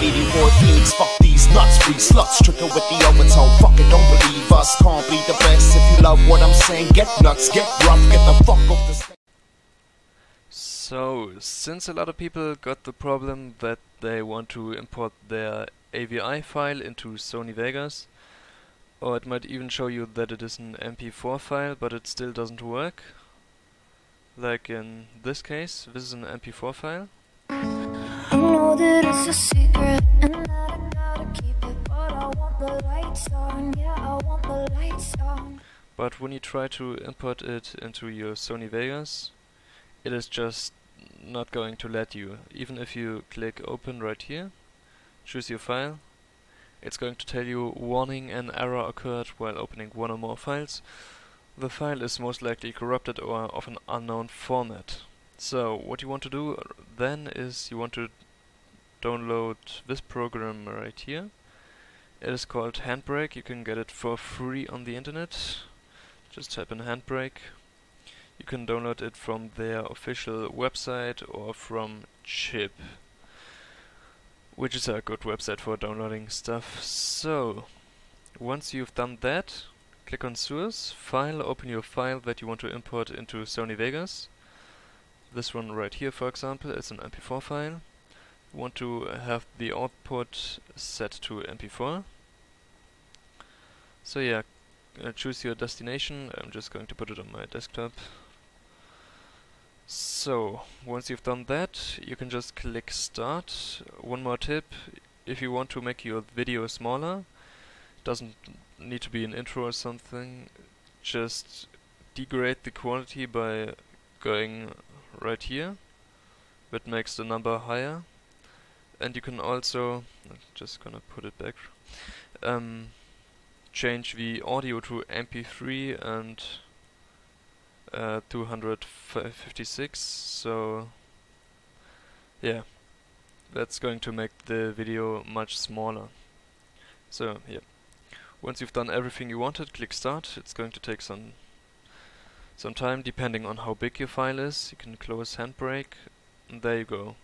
84 Phoenix, fuck these nuts, free sluts, trickin' with the overtone, fuck it, don't believe us, can't be the best, if you love what I'm saying, get nuts, get rough, get the fuck off this. So, since a lot of people got the problem that they want to import their AVI file into Sony Vegas, or it might even show you that it is an MP4 file, but it still doesn't work, like in this case, this is an MP4 file. That it's a secret and that I gotta keep it, but I want the lights on, yeah, I want the lights on. But when you try to import it into your Sony Vegas, it is just not going to let you. Even if you click open right here, choose your file, it's going to tell you, warning, an error occurred while opening one or more files. The file is most likely corrupted or of an unknown format. So what you want to do then is you want to download this program right here. It is called Handbrake. You can get it for free on the internet. Just type in Handbrake. You can download it from their official website or from Chip, which is a good website for downloading stuff. So once you've done that, click on Source, File, open your file that you want to import into Sony Vegas. This one right here, for example, is an MP4 file. Want to have the output set to MP4. So yeah, choose your destination. I'm just going to put it on my desktop. So once you've done that, you can just click Start. One more tip, if you want to make your video smaller, doesn't need to be an intro or something, just degrade the quality by going right here. That makes the number higher. And you can also, I'm just gonna put it back, change the audio to MP3 and 256, so yeah, that's going to make the video much smaller. So yeah, once you've done everything you wanted, click Start. It's going to take some time depending on how big your file is. You can close Handbrake, and there you go.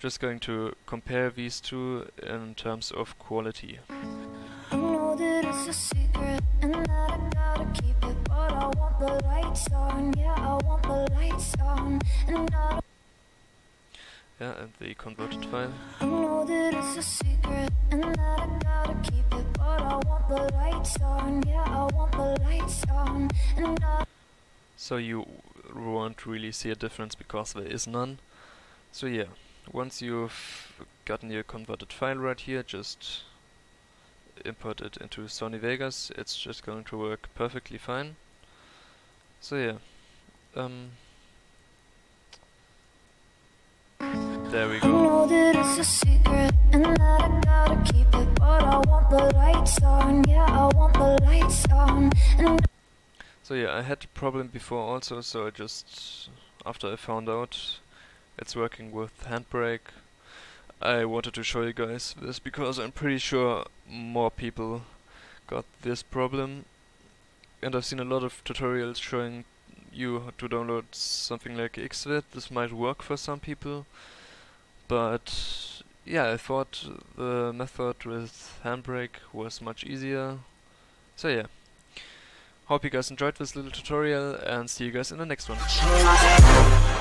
Just going to compare these two in terms of quality. I know that it's a secret and that I gotta keep it, but I want the lights on, yeah, I want the lights on. Yeah, and the converted file. I know that it's a secret and that I gotta keep it, but I want the lights on, yeah, I want the lights on. So you won't really see a difference because there is none. So yeah. Once you've gotten your converted file right here, just import it into Sony Vegas. It's just going to work perfectly fine. So yeah, there we go. So yeah, I had a problem before also, so I just, after I found out it's working with Handbrake, I wanted to show you guys this because I'm pretty sure more people got this problem, and I've seen a lot of tutorials showing you how to download something like Xvid. This might work for some people, but yeah, I thought the method with Handbrake was much easier. So yeah, hope you guys enjoyed this little tutorial, and see you guys in the next one.